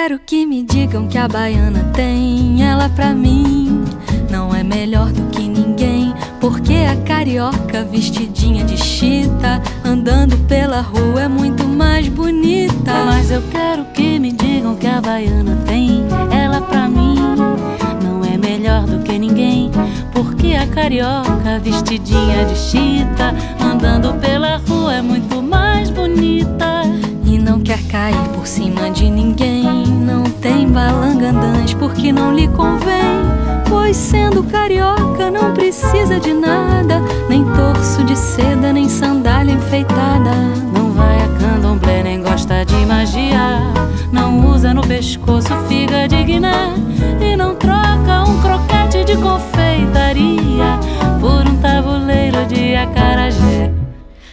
quero que me digam que a baiana tem. Ela pra mim não é melhor do que ninguém, porque a carioca vestidinha de chita andando pela rua é muito mais bonita. Mas eu quero que me digam que a baiana tem. Ela pra mim não é melhor do que ninguém, porque a carioca vestidinha de chita andando pela rua é muito mais bonita. E não quer cair por cima de ninguém, não tem balangandãs porque não lhe convém. Pois sendo carioca não precisa de nada, nem torso de seda, nem sandália enfeitada. Não vai a candomblé, nem gosta de magia, não usa no pescoço figa de Guiné, e não troca um croquete de confeitaria por um tabuleiro de acarajé.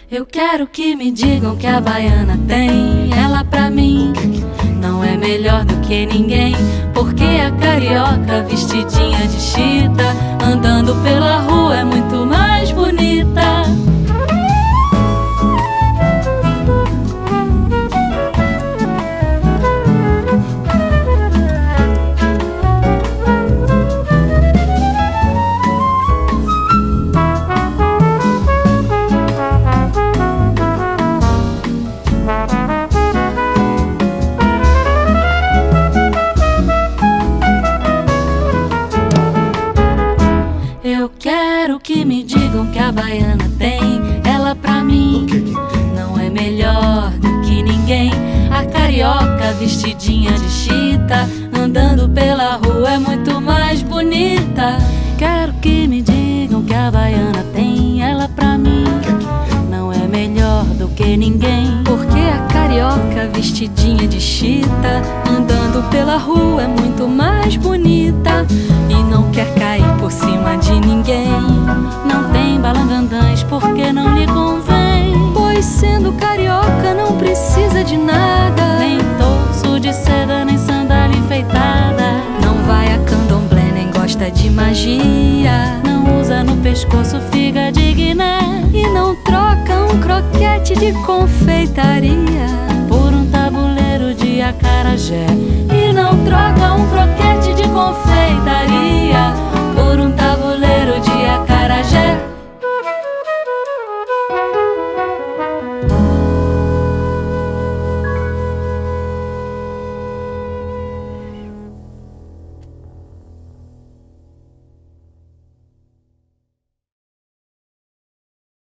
Eu quero que me digam que a baiana tem. Ela pra mim não é melhor do que ninguém, porque a carioca vestidinha de chita andando pela rua é muito mais bonita. A baiana tem, ela pra mim não é melhor do que ninguém. A carioca vestidinha de chita andando pela rua é muito mais bonita. Quero que me digam que a baiana tem, ela pra mim não é melhor do que ninguém, porque a carioca vestidinha de chita andando pela rua é muito mais bonita. E não quer cair por cima de ninguém, não tem balangandãs porque não lhe convém. Pois sendo carioca não precisa de nada, nem torso de seda, nem sandália enfeitada. Não vai a candomblé, nem gosta de magia, não usa no pescoço figa de Guiné, e não troca um croquete de confeitaria por um tabuleiro de acarajé.